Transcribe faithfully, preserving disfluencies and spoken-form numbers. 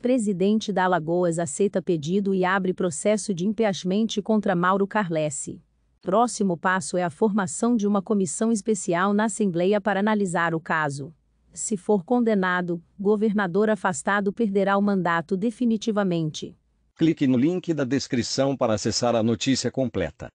Presidente da Alagoas aceita pedido e abre processo de impeachment contra Mauro Carlesse. Próximo passo é a formação de uma comissão especial na Assembleia para analisar o caso. Se for condenado, governador afastado perderá o mandato definitivamente. Clique no link da descrição para acessar a notícia completa.